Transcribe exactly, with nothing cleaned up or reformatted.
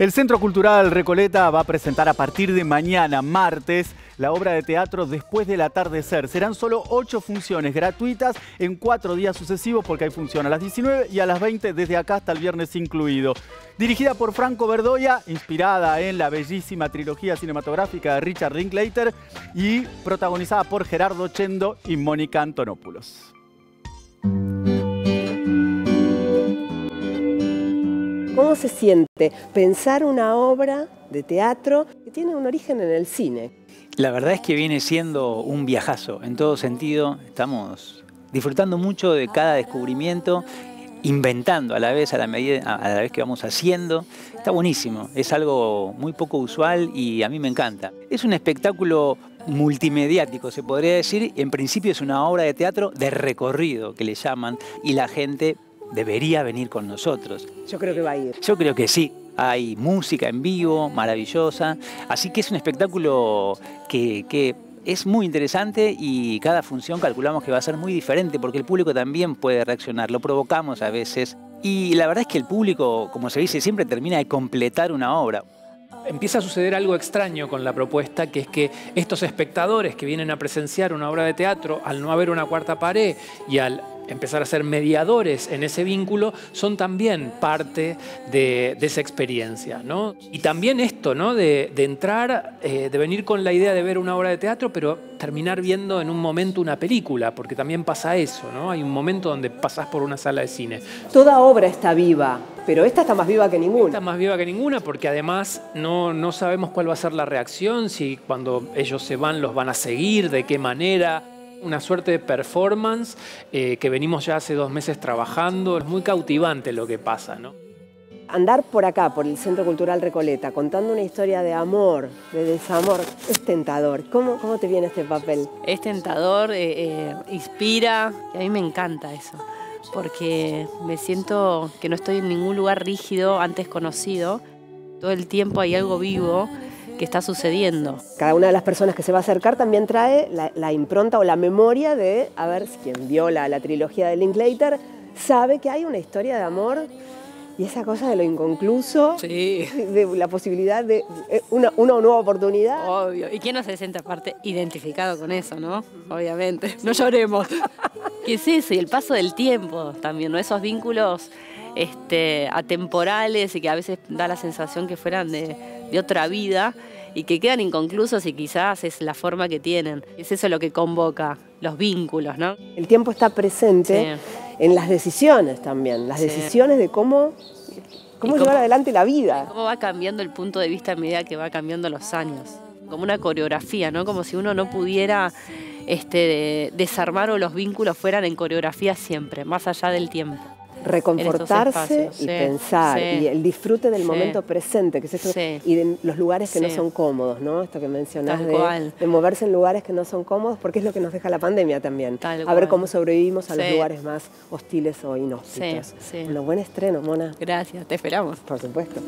El Centro Cultural Recoleta va a presentar a partir de mañana, martes, la obra de teatro Después del Atardecer. Serán solo ocho funciones gratuitas en cuatro días sucesivos porque hay función a las diecinueve y a las veinte desde acá hasta el viernes incluido. Dirigida por Franco Verdoia, inspirada en la bellísima trilogía cinematográfica de Richard Linklater y protagonizada por Gerardo Chendo y Mónica Antonopoulos. ¿Cómo se siente pensar una obra de teatro que tiene un origen en el cine? La verdad es que viene siendo un viajazo en todo sentido. Estamos disfrutando mucho de cada descubrimiento, inventando a la vez, a la medida, a la vez que vamos haciendo. Está buenísimo, es algo muy poco usual y a mí me encanta. Es un espectáculo multimediático, se podría decir. En principio es una obra de teatro de recorrido, que le llaman, y la gente debería venir con nosotros. Yo creo que va a ir. Yo creo que sí. Hay música en vivo, maravillosa. Así que es un espectáculo que, que es muy interesante y cada función calculamos que va a ser muy diferente porque el público también puede reaccionar. Lo provocamos a veces. Y la verdad es que el público, como se dice, siempre termina de completar una obra. Empieza a suceder algo extraño con la propuesta, que es que estos espectadores que vienen a presenciar una obra de teatro, al no haber una cuarta pared y al empezar a ser mediadores en ese vínculo, son también parte de, de esa experiencia, ¿no? Y también esto, ¿no? De, de entrar, eh, de venir con la idea de ver una obra de teatro, pero terminar viendo en un momento una película, porque también pasa eso, ¿no? Hay un momento donde pasás por una sala de cine. Toda obra está viva, pero esta está más viva que ninguna. Está más viva que ninguna porque además no, no sabemos cuál va a ser la reacción, si cuando ellos se van los van a seguir, de qué manera. Una suerte de performance eh, que venimos ya hace dos meses trabajando. Es muy cautivante lo que pasa, ¿no? Andar por acá, por el Centro Cultural Recoleta, contando una historia de amor, de desamor, es tentador. ¿Cómo, cómo te viene este papel? Es tentador, eh, eh, inspira. Y a mí me encanta eso, porque me siento que no estoy en ningún lugar rígido, antes conocido. Todo el tiempo hay algo vivo que está sucediendo. Cada una de las personas que se va a acercar también trae la, la impronta o la memoria de, a ver, quien vio la, la trilogía de Linklater sabe que hay una historia de amor y esa cosa de lo inconcluso, sí, de la posibilidad de una, una nueva oportunidad. Obvio, y quién no se siente aparte identificado con eso, ¿no? Obviamente, no lloremos. ¿Qué es eso? Y el paso del tiempo también, ¿no? Esos vínculos este, atemporales y que a veces da la sensación que fueran de, de otra vida y que quedan inconclusos y quizás es la forma que tienen. Es eso lo que convoca, los vínculos, ¿no? El tiempo está presente, sí, en las decisiones también, las sí. decisiones de cómo, cómo llevar cómo, adelante la vida. Cómo va cambiando el punto de vista a medida que va cambiando los años. Como una coreografía, ¿no? Como si uno no pudiera este, desarmar o los vínculos fueran en coreografía siempre, más allá del tiempo. Reconfortarse espacios, y sí, pensar, sí, y el disfrute del sí, momento presente, que es eso, sí, y de los lugares que sí, no son cómodos, ¿no? Esto que mencionás de, de moverse en lugares que no son cómodos, porque es lo que nos deja la pandemia también. Tal a cual. Ver cómo sobrevivimos a sí, los lugares más hostiles o inhóspitos. Sí, sí. Bueno, buen estreno, Mona. Gracias, te esperamos. Por supuesto.